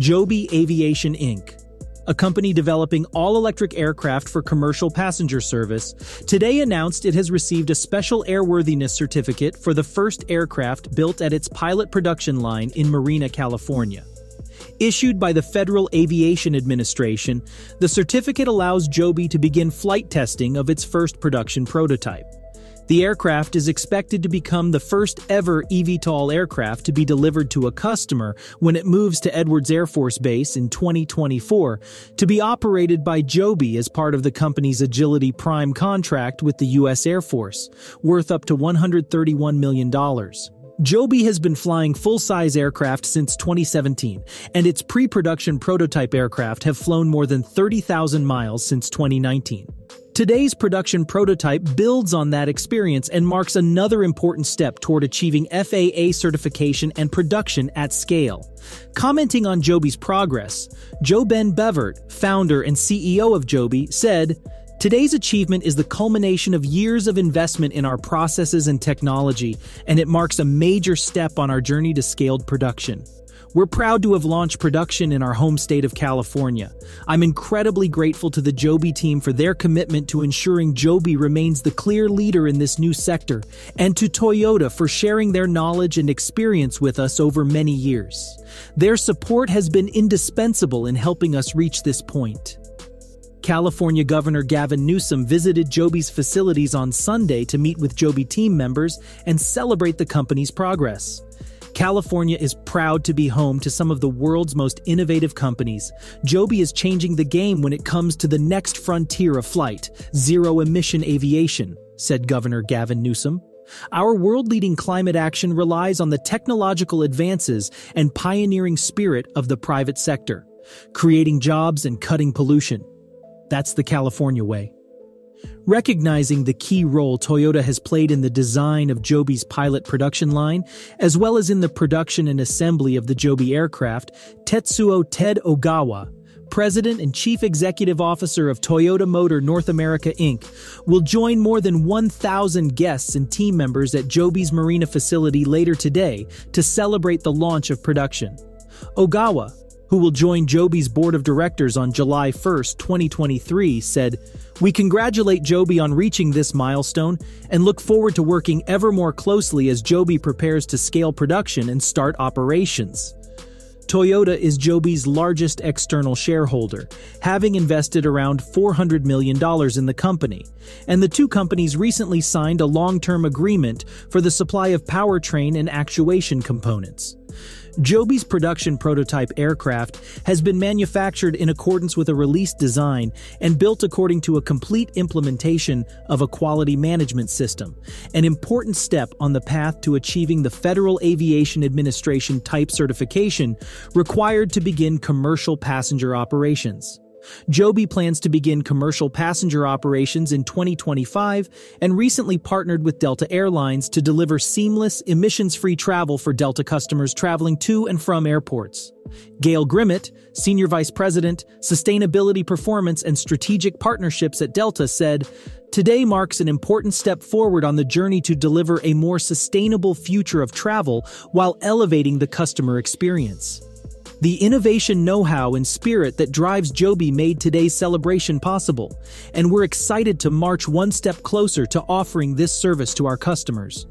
Joby Aviation Inc., a company developing all-electric aircraft for commercial passenger service, today announced it has received a special airworthiness certificate for the first aircraft built at its pilot production line in Marina, California. Issued by the Federal Aviation Administration, the certificate allows Joby to begin flight testing of its first production prototype. The aircraft is expected to become the first-ever eVTOL aircraft to be delivered to a customer when it moves to Edwards Air Force Base in 2024, to be operated by Joby as part of the company's Agility Prime contract with the U.S. Air Force, worth up to $131 million. Joby has been flying full-size aircraft since 2017, and its pre-production prototype aircraft have flown more than 30,000 miles since 2019. Today's production prototype builds on that experience and marks another important step toward achieving FAA certification and production at scale. Commenting on Joby's progress, JoeBen Bevirt, founder and CEO of Joby, said, "Today's achievement is the culmination of years of investment in our processes and technology, and it marks a major step on our journey to scaled production. We're proud to have launched production in our home state of California. I'm incredibly grateful to the Joby team for their commitment to ensuring Joby remains the clear leader in this new sector, and to Toyota for sharing their knowledge and experience with us over many years. Their support has been indispensable in helping us reach this point." California Governor Gavin Newsom visited Joby's facilities on Sunday to meet with Joby team members and celebrate the company's progress. "California is proud to be home to some of the world's most innovative companies. Joby is changing the game when it comes to the next frontier of flight, zero-emission aviation," said Governor Gavin Newsom. "Our world-leading climate action relies on the technological advances and pioneering spirit of the private sector, creating jobs and cutting pollution. That's the California way." Recognizing the key role Toyota has played in the design of Joby's pilot production line, as well as in the production and assembly of the Joby aircraft, Tetsuo Ted Ogawa, President and Chief Executive Officer of Toyota Motor North America Inc., will join more than 1,000 guests and team members at Joby's Marina facility later today to celebrate the launch of production. Ogawa, who will join Joby's board of directors on July 1, 2023, said, "We congratulate Joby on reaching this milestone and look forward to working ever more closely as Joby prepares to scale production and start operations." Toyota is Joby's largest external shareholder, having invested around $400 million in the company, and the two companies recently signed a long-term agreement for the supply of powertrain and actuation components. Joby's production prototype aircraft has been manufactured in accordance with a release design and built according to a complete implementation of a quality management system, an important step on the path to achieving the Federal Aviation Administration type certification required to begin commercial passenger operations. Joby plans to begin commercial passenger operations in 2025 and recently partnered with Delta Airlines to deliver seamless, emissions-free travel for Delta customers traveling to and from airports. Gail Grimmett, Senior Vice President, Sustainability Performance and Strategic Partnerships at Delta, said, "Today marks an important step forward on the journey to deliver a more sustainable future of travel while elevating the customer experience." The innovation know-how and spirit that drives Joby made today's celebration possible, and we're excited to march one step closer to offering this service to our customers.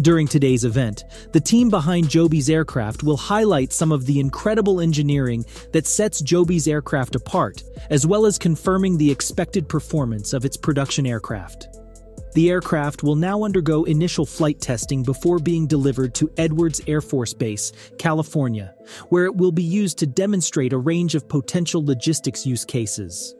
During today's event, the team behind Joby's aircraft will highlight some of the incredible engineering that sets Joby's aircraft apart, as well as confirming the expected performance of its production aircraft. The aircraft will now undergo initial flight testing before being delivered to Edwards Air Force Base, California, where it will be used to demonstrate a range of potential logistics use cases.